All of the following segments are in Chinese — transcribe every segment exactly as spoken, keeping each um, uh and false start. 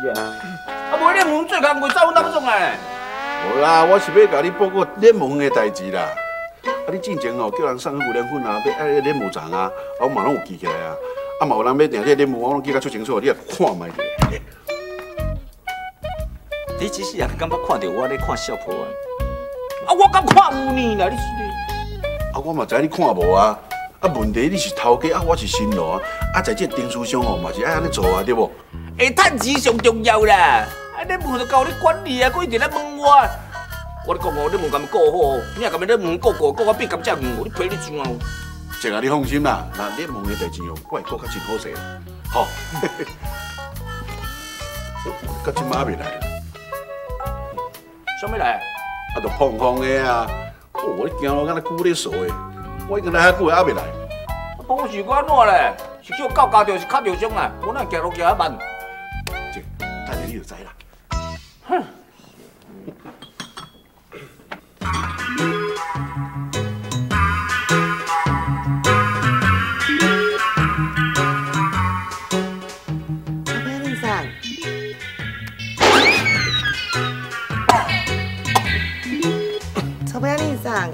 是啊。啊，无联盟做工过走哪么种诶？无啦，我是要甲你报告联盟诶代志啦。啊，你进前哦叫人送去牛奶粉啊，要爱联盟长啊，我嘛拢有记起来啊。啊，嘛有人要订这联盟，我拢记甲出清楚，你也看卖者。你只是也敢捌看到我咧看小婆啊？啊，我敢看有呢啦，你是咧？啊，我嘛知你看无啊。 啊，问题你是头家啊，我是新郎啊，啊，在这定书上吼嘛是爱安尼做啊，对不？会趁钱上重要啦！啊，你问就交你管理啊，佫一直来问我。我咧讲哦，你问敢咪顾好？你若敢咪咧问顾顾，顾我变甘只戆，我你赔你上哦。这啊，你放心啦，那你问的代志哦，我会顾较真好势啦。好，到今嘛未来，想要来？啊，就碰碰的啊！哦，我行路敢若久咧熟的。 我已经来遐久，还未来。我是我安怎嘞？是叫狗咬着，是卡着伤啦。我哪行路行遐慢？这等下你就知啦。哼。阿妹林桑，阿妹林桑，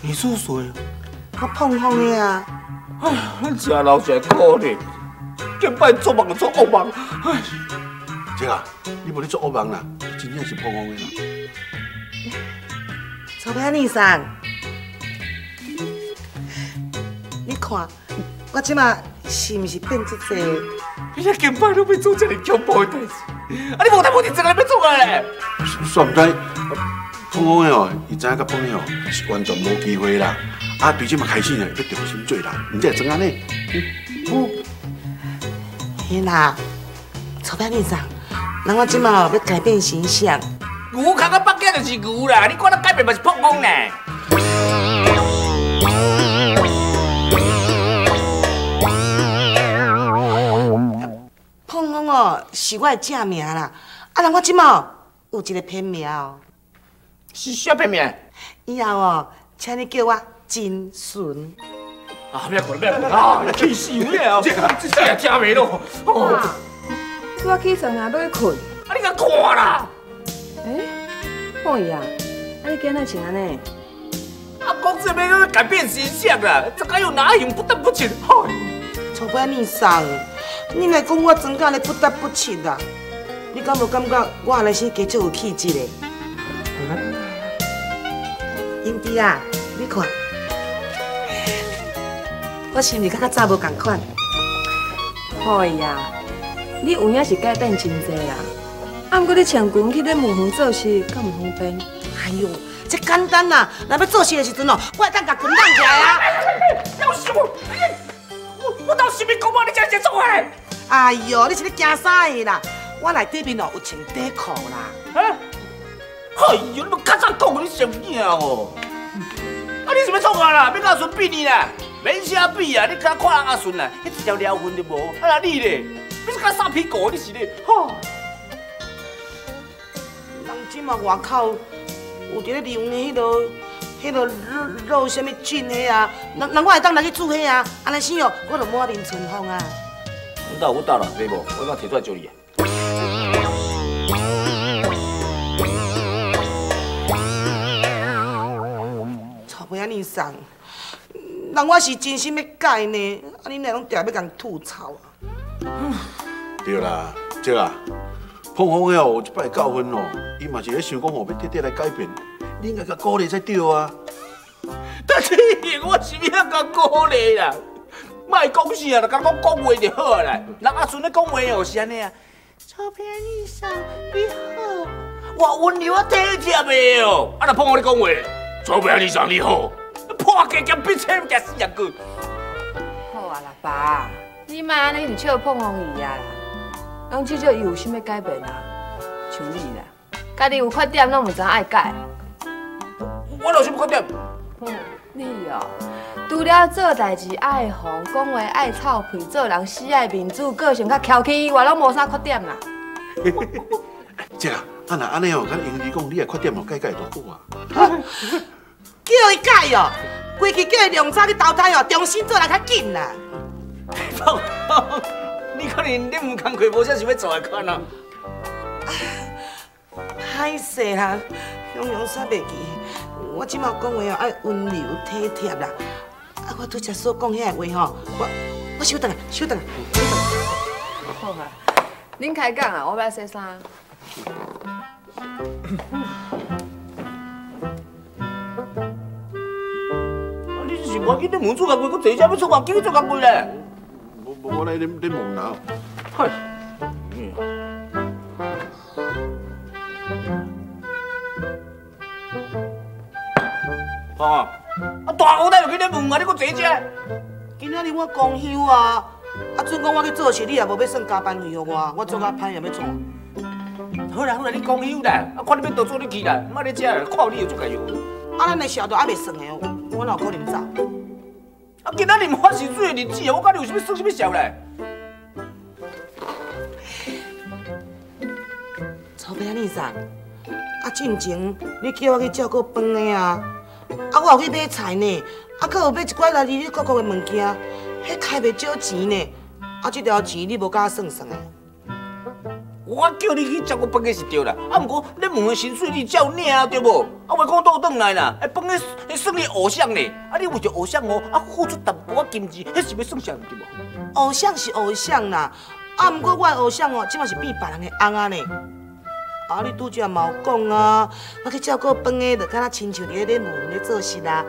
你是谁？ 较碰碰的啊！哎，咱吃老侪苦呢，今摆做梦就做恶梦。哎，姐啊，你无咧做恶梦啦，真正是碰碰的啦。臭屁你三，你看我即马是毋是变足济？你遐今摆都要做遮尼恐怖的代志，啊！你无代无志，做来要做个咧？算唔知碰碰的哦，伊知影甲碰的哦是完全无机会啦。 啊，对这嘛开始呢，要重新做人，唔才会怎安尼。我，嘿啦，钞票面上，人我即嘛要改变形象。牛看到北京就是牛啦，你看到改变嘛是破功呢。破功哦，是我的正名啦。啊，人我即嘛有一个片名哦。是啥片名？以后哦，请你叫我。 真顺啊！别困，别困啊！气死我了！这这也听袂落。我起床啊，都要困。啊，你甲看啦！哎，凤仪啊，啊你今仔穿安尼？啊，公司要改变形象啦，这个又哪样不得不去？臭不要面上，你来讲我怎讲咧不得不去啦？你敢无感觉我安尼是加足有气质嘞？英弟啊，你看。 我是毋是甲较早无同款？哎呀，你有影是改变真济啦。啊，毋过你穿裙去咧木园做事，较唔方便。哎呦，这简单啦！若要做事的时阵哦，我会当甲裙晾起来啊。要死我！我我到时咪讲我你这是做诶。哎呦，你是咧惊啥个啦？我内底面哦有穿短裤啦。啊？哎呦，你咪较早讲你上影哦。啊，你是要创啊啦？要甲我顺便你啦？ 免啥比啊！你敢看人阿顺啊？迄一条撩痕都无，啊那你咧？你是干啥屁股？你是咧？吼！人即嘛外口有伫咧流呢，迄落迄落落啥物菌迄啊？人人我会当来去煮迄啊？安尼死哦，我著满面春风啊！我到我到啦，袂无，我今摕出来招你啊！臭袂啊，你送！ 人我是真心要改呢，啊你哪拢定要共吐槽啊？嗯、对啦，姐啦，碰碰的哦，有一摆教训哦，伊嘛是咧想讲哦，要徹底来改变，你应该甲鼓励才对啊。但是我是要甲鼓励啦，莫讲啥啦，甲我讲话就好啦。人阿孙咧讲话哦是安尼啊，照片你上你好，我温柔啊体贴的哦，啊若碰我咧讲话，照片你上你好。 破格兼变差，食死人个。好啊，啦爸，你莫安尼唔笑碰碰伊啊啦。人至少伊有啥物改变啊？像你啦，家己有缺点，拢唔知爱改。我有啥物缺点？嗯，你哦，除了做代志爱红，讲话爱臭屁，做人死爱面子，个性较挑剔以外，拢无啥缺点啦。姐啊，啊那安尼哦，咱英弟讲，你个缺点哦，改改就好啊。 叫伊改哦，规气叫伊量早去投胎哦，重新做人较紧啦。你可能你唔工课，无啥想要做来看啊。歹势啦，雄雄煞袂记。我即马讲话哦，爱温柔体贴啦。啊，我拄则所讲遐话吼，我我稍等下，稍等下，稍等下。好啊，恁开讲啊，我要洗衫。 你是忘记你门做工课，我坐车要出外景做工课嘞。无无，我来恁恁忙哪？嗨。啊！啊大乌仔就去恁门啊！你搁坐车？今仔日我公休啊，啊准讲我去做事，你也无要算加班费予我，我做甲歹也要创。 好啦好啦，你公休啦，啊，看你要倒做你去啦，莫咧遮啦，看你又做家己。啊，咱的小都还袂算的哦，我哪有可能走？啊，今仔日毋发薪水的日子哦，我甲你有啥物算啥物笑咧？臭屁你啥？啊，进前你叫我去照顾饭的啊，啊，我有去买菜呢，啊，搁有买一寡来哩哩各各的物件，迄开袂少钱呢。啊，这条钱你无甲我算算的。 我叫你去照顾饭个是对啦，啊，毋过你问个薪水你照领啊，对无？啊，话讲倒转来啦，啊，饭个迄算你偶像呢，啊，你为着偶像哦，啊，付出淡薄仔金钱，迄是要算啥毋对无？偶像是偶像啦，啊，毋过我个偶像哦，即嘛是变别人个翁啊呢。啊，你拄则嘛有讲啊，我去照顾饭个，就敢若亲像伫咧门咧做事啦。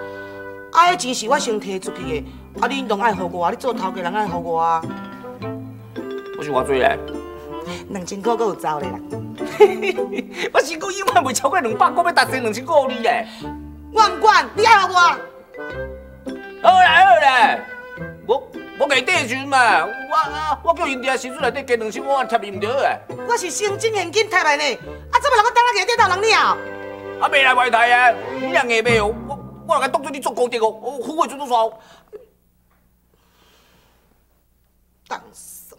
啊，迄钱是我先摕出去个，啊，你拢爱互我啊，你做头家人爱互我啊。我是偌济个？ 两千块，我有走咧啦！我身躯永远袂超过两百，我要达成两千块你咧。我唔管，你爱我。好啦好啦，我我月底的时阵嘛，我啊我叫因爹薪水内底加两千，我贴伊唔对个。我是省证现金贴来呢，啊怎么人我等啊月底到人了？啊未来未来啊，你人硬卖哦，我我若甲当做你做高级哦，我付的全都算。当生。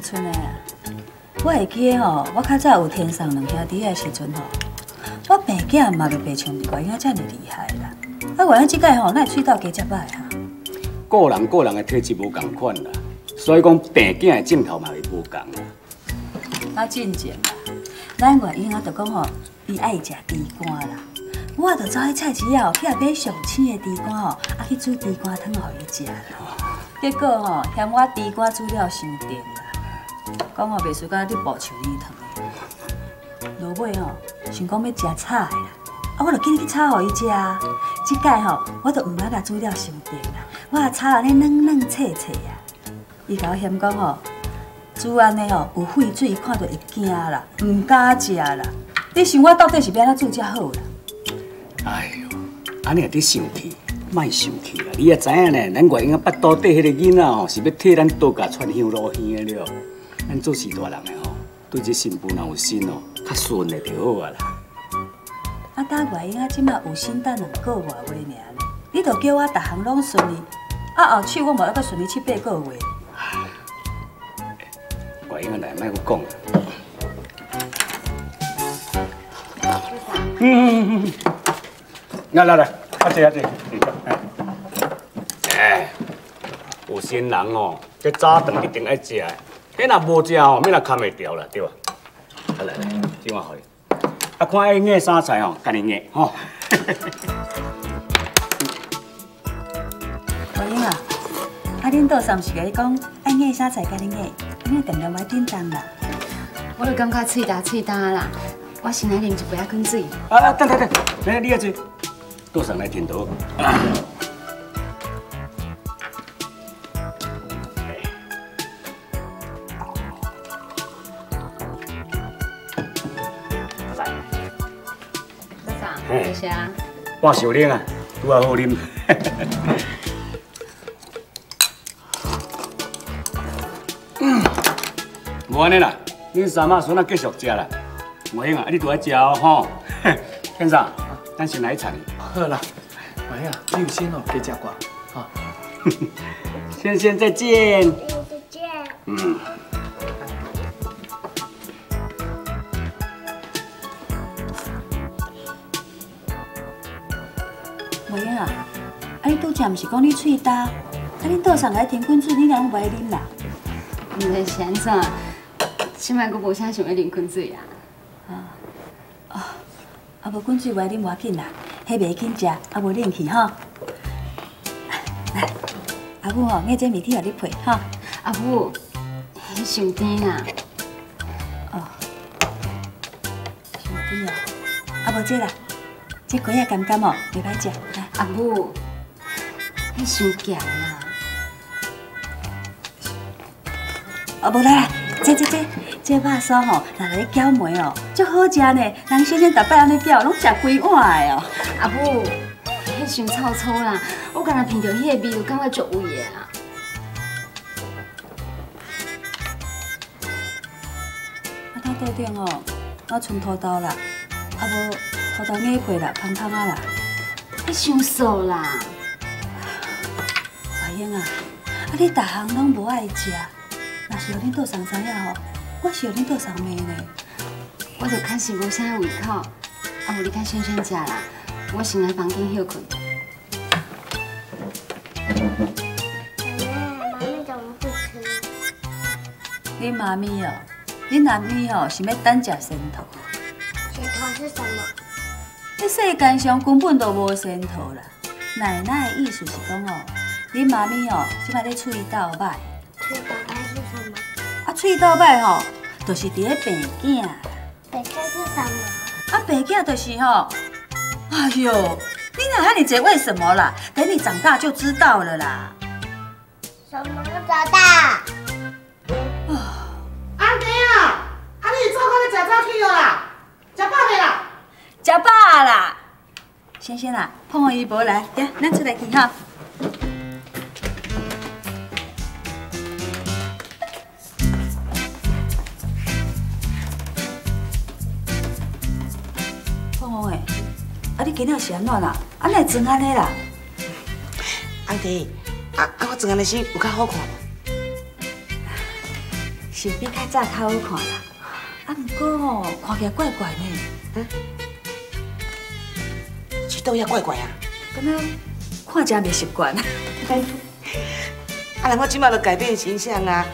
春的啊，我会记得哦，我较早有天上两兄弟的时阵吼，我白囝嘛就白像你个样遮尔厉害啦。啊，原来即届吼，咱的水稻加遮歹啊。个人个人的体质无同款啦，所以讲白囝的镜头嘛会无同啦。啊，进前啦，咱原因啊就讲吼，伊爱食猪肝啦，我就走去菜市啊去啊买上青的猪肝哦，啊去煮猪肝汤互伊食啦。结果吼，嫌我猪肝煮了伤甜啦。 讲我袂输甲你爆像你汤的，落尾吼想讲要食炒的啦，啊我著紧去炒互伊食啊。即届吼我著毋敢甲煮了伤甜啦，我啊炒安尼软软脆脆啊。伊甲我嫌讲吼，煮安尼吼有废水，看到会惊啦，毋敢食啦。你想我到底是要安怎煮才好啦？哎呦，安尼也得生气，莫生气啦。你也知影呢，咱外公腹肚底迄个囡仔吼是要替咱倒家串香炉香的了。 咱做是大人诶吼，对这新妇若有心哦，较顺诶就好啊啦。啊，大外英啊，即卖有心等两个月话呢，你著叫我逐项拢顺利。啊，后手我无要阁顺利七八个月。外英啊，来，卖阁讲啦。嗯，来来来，阿姐阿姐，哎，有心人哦，这早顿一定爱食。 迄若无食吼，免若扛袂掉啦，对吧？来来来，这碗互伊。啊，看爱硬啥菜吼，家己硬吼。阿英啊，啊恁倒三是甲伊讲，爱硬啥菜家己硬，恁定定买点重啦。我就感觉喙焦喙焦啦，我先来啉一杯仔滚水。啊啊，等等等，来你阿水，倒上来添倒。 半小冷啊，拄啊好啉。嗯，无安尼啦，恁三妈孙仔继续食啦。莫兴啊，你拄爱食哦吼。先生，咱先来菜。好啦，莫兴啊，你有先哦，加食寡。好，先先再见。再见。嗯。你拄则毋是讲你嘴焦？啊，你倒上来甜滚水，你哪能袂爱啉啦？毋知是安怎，即摆阁无啥想要啉滚水啊。啊，哦，啊无滚水袂啉，无要紧啦，迄袂紧食，啊无冷气吼。来，阿母吼，我这面条互你配吼。阿母，你想甜啊？哦，想甜啊？啊无这啦。 这果也甘甘哦，袂歹食。阿母，你伤咸啦！啊，无啦，这这这这肉酥吼，拿来搅糜哦，足好食呢。人先生逐摆安尼搅，拢食几碗的哦。阿母，你伤臭臭啦！我刚才闻到迄个味，就感觉足味的啦。啊，太多点哦，我剩土豆啦，啊无。 土豆芽皮啦，芳芳啊啦，你伤素啦，阿英啊，啊你逐项拢无爱食，若是互恁倒上知影吼，我是互恁倒上骂呢。我著确实无啥胃口，啊无你甲萱萱食啦，我先来房间休困。妈咪，妈咪怎么不吃？你妈咪哦，你妈咪哦是要等食仙桃。仙桃是什么？ 这世间上根本就无前途啦！奶奶的意思是讲哦，恁妈咪哦，即摆咧喙斗歹。喙斗歹是什么？啊，喙斗歹吼，就是伫咧病囝。病囝是什么？啊，病囝就是吼，哎呦，你哪喊你姐为什么啦？等你长大就知道了啦。什么长大？啊！阿爹啊，阿你做工咧食早起啦，食饱未啦？ 食饱啦，萱萱啊，碰我姨婆来，呀，咱出来去哈。碰我诶，啊你今仔是安怎啦？安内装安尼啦？阿弟，啊啊我装安尼是有较好看无？是比较早较好看啦，啊不过吼，看起来怪怪呢。啊 都也怪怪啊，敢若看真袂习惯。啊，人我即摆都改变形象啊，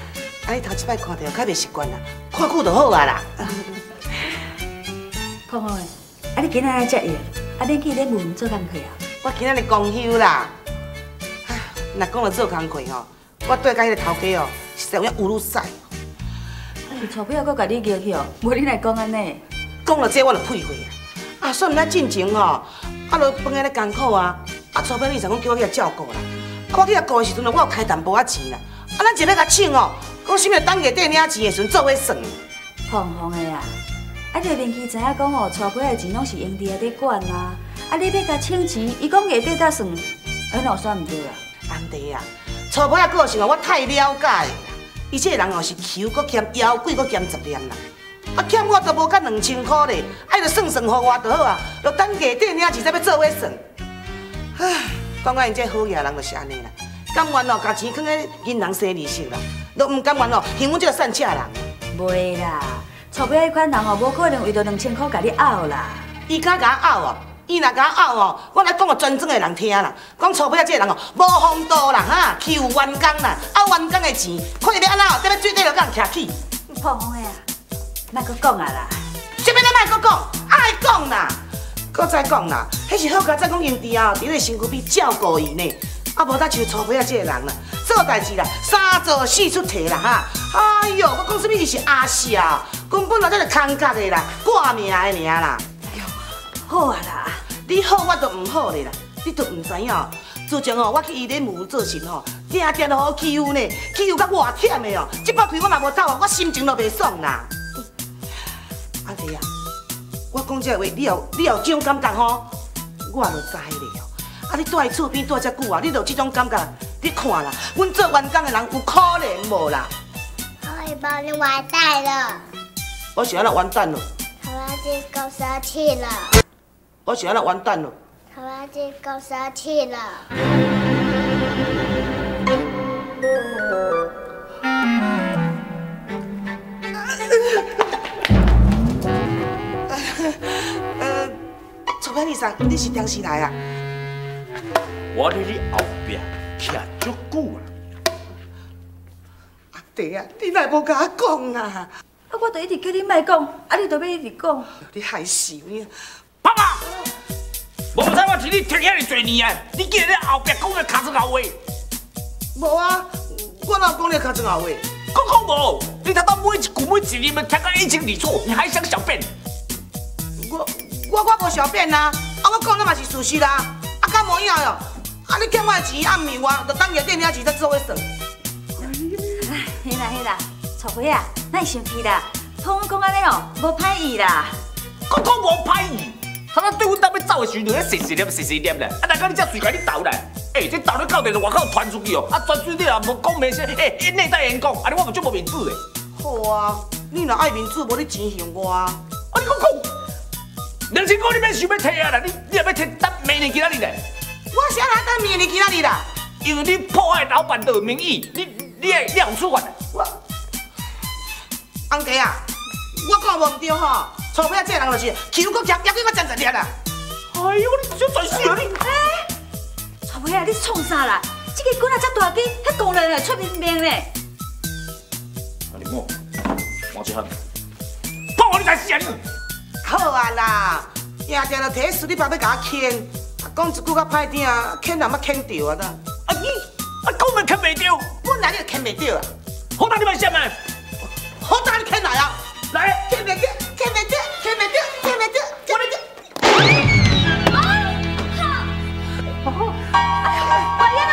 啊你头一摆看到较袂习惯啦，看久就好啊啦。看好诶，啊你今仔来遮夜，啊恁去咧文做工课啊？我今仔咧公休啦。啊，若讲到做工课吼，我对甲迄个头家哦，实在有影乌鲁塞。哎，臭屁啊，搁甲你惹去哦，无你来讲安尼。讲到这我就屁话啊，啊算毋咱进前吼。 啊，落饭安尼艰苦啊！啊，初尾你想讲叫我去来照顾啦，啊，我去来顾的时阵，我有开淡薄仔钱啦。啊，咱一日甲抢哦，讲啥物等月底领钱的时阵做伙算。放放的啊！啊，这明基知影讲哦，初尾的钱拢是用弟在管啊。啊，你要甲抢钱，伊讲月底才算，哎，那算唔对啦。安弟啊，初尾啊个性哦，我太了解啦。伊这个人哦是求，搁欠妖怪，搁欠十念啦。 啊，欠我都无甲两千块咧，哎，就算算给我就好啊，就等月底领钱才要做伙算。唉，讲到因这好野人就是安尼啦，甘愿哦，把钱放喺银行生利息啦，都唔甘愿哦，还阮这个善车人。袂啦，钞票迄款人哦，无可能为着两千块甲你拗啦。伊敢甲我拗哦，伊若甲我拗哦，我来讲互全庄的人听啦，讲钞票这个人哦，无风度啦哈，欺负员工啦，拗员工的钱，看伊要安怎哦，等下最底就甲人徛起。破风的啊！ 莫阁讲啊啦！啥物咱莫阁讲，爱讲啦！搁再讲啦，迄是好佳哉讲因弟啊，伫咧身躯边照顾伊呢。啊无，咱就错袂啊，即个人啦，做代志啦，三做四出题啦哈！哎呦，我讲啥物伊是阿笑，根本啊，咱是空壳的啦，挂名的尔啦。哎呦，好啊啦，你好我都唔好咧啦，你都唔知影。自从哦，我去伊咧母做事吼，定定都好欺负呢，欺负到我忝的哦。即摆开我嘛无走啊，我心情都袂爽啦。 阿弟啊，我讲这话，你有你有这种感觉吼，我就知了。啊，你住在厝边住遮久啊，你就有这种感觉。你看啦，阮做员工的人有可怜无啦？哎，爸，你完蛋了！我想要你完蛋了。好啊，这狗生气了。我想要你完蛋了。好啊，这狗生气了。呃，臭屁先生，你是电视台啊？我伫你后壁徛足久啊！阿弟啊，你乃无甲我讲啊！啊，我著一直叫你莫讲，啊，你著要一直讲。你害死你！爸爸，我唔知我替你听遐尼侪年啊，你竟然咧后壁讲个尻川后话。无啊，我哪讲你尻川后话？讲讲无，你听到每一句每一字，咪听到一清二楚，你还想小便？我我我无小便啊！啊，我讲的嘛是事实啦。 啊，干么样哟？啊，你欠我的钱暗暝我，就等夜店遐钱再做伙算。哎，嘿啦嘿啦，臭鬼啊，哪生气啦？同阮讲安尼哦，无歹意啦。讲讲无歹意，他妈对阮兜要走的时阵，遐细细念细细念咧，啊，哪敢你才随甲你斗咧？哎，这斗咧到底就外口传出去哦，啊，传出你啊，无讲明说，哎，内在言讲，安尼我咪足无面子的。好啊，你若爱面子，无你钱还我啊。啊，你讲讲。 两千块你免想要摕啊啦！你你若要摕，等明年今仔日咧。我是安那等明年今仔日啦？因为你破坏老板的名誉，你你会你有处罚。我，红弟啊，我讲无唔对吼，臭屁啊！这人就是求我夹夹去我真实力啦。哎呦，你这全死啊你！哎，臭屁啊！你创啥啦？这个棍啊，这大支，遐工人来出面命咧。阿林某，我一喊，放我你才死啊你！ 好啊啦，定定就提死你爸要甲我牵，讲一句较歹听，牵人嘛牵着啊啦。啊你，啊讲咪牵袂着，本来你就牵袂着啊。好大你咪想啊，好大你牵来啊，来牵袂着，牵袂着，牵袂着，牵袂着，我来着。啊！好，快点啊！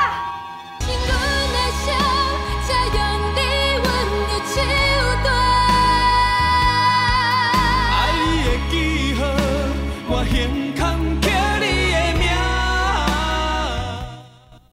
天。